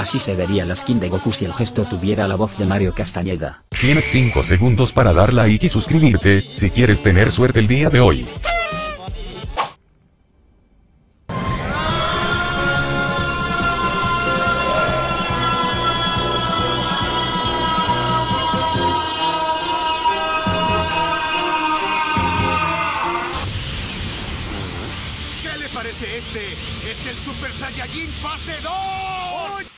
Así se vería la skin de Goku si el gesto tuviera la voz de Mario Castañeda. Tienes 5 segundos para dar like y suscribirte, si quieres tener suerte el día de hoy. ¿Qué le parece este? ¡Es el Super Saiyajin Fase 2!